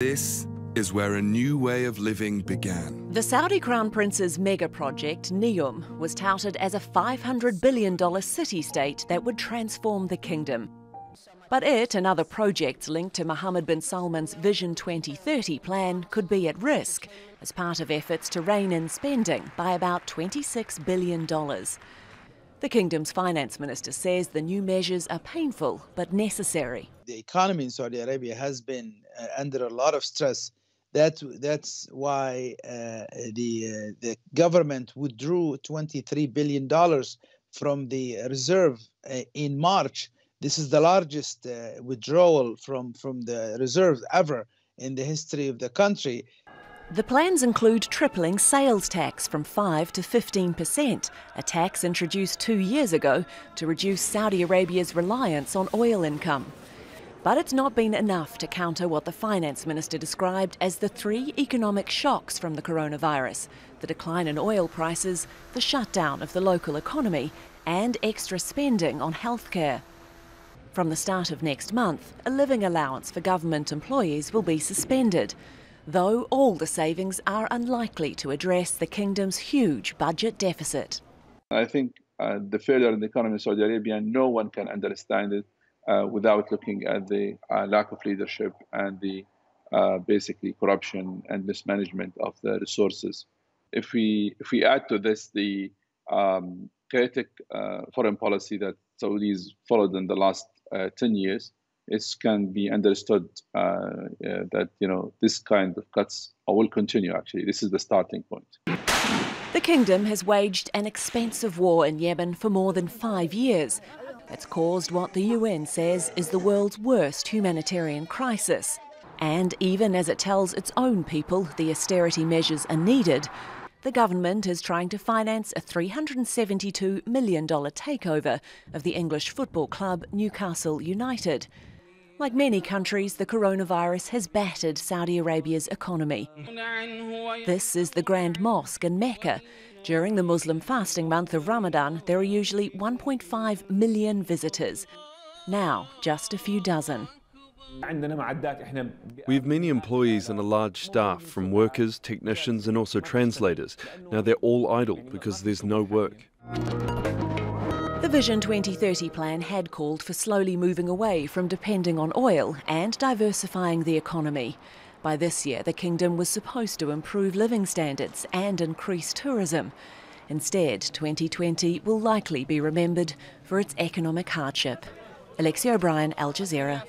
This is where a new way of living began. The Saudi Crown Prince's mega project, NEOM, was touted as a $500 billion city-state that would transform the kingdom. But it and other projects linked to Mohammed bin Salman's Vision 2030 plan could be at risk as part of efforts to rein in spending by about $26 billion. The kingdom's finance minister says the new measures are painful but necessary. The economy in Saudi Arabia has been under a lot of stress. That's why the government withdrew $23 billion from the reserve in March. This is the largest withdrawal from the reserve ever in the history of the country. The plans include tripling sales tax from 5% to 15%, a tax introduced 2 years ago to reduce Saudi Arabia's reliance on oil income. But it's not been enough to counter what the finance minister described as the three economic shocks from the coronavirus: the decline in oil prices, the shutdown of the local economy, and extra spending on healthcare. From the start of next month, a living allowance for government employees will be suspended, though all the savings are unlikely to address the kingdom's huge budget deficit. I think the failure in the economy of Saudi Arabia, no one can understand it without looking at the lack of leadership and the basically corruption and mismanagement of the resources. If we add to this the chaotic foreign policy that Saudis followed in the last 10 years, it can be understood that this kind of cuts will continue. Actually, this is the starting point. The kingdom has waged an expensive war in Yemen for more than 5 years. That's caused what the UN says is the world's worst humanitarian crisis. And even as it tells its own people the austerity measures are needed, the government is trying to finance a $372 million takeover of the English football club Newcastle United. Like many countries, the coronavirus has battered Saudi Arabia's economy. This is the Grand Mosque in Mecca. During the Muslim fasting month of Ramadan, there are usually 1.5 million visitors. Now, just a few dozen. We have many employees and a large staff, from workers, technicians and also translators. Now they're all idle because there's no work. The Vision 2030 plan had called for slowly moving away from depending on oil and diversifying the economy. By this year, the kingdom was supposed to improve living standards and increase tourism. Instead, 2020 will likely be remembered for its economic hardship. Alexi O'Brien, Al Jazeera.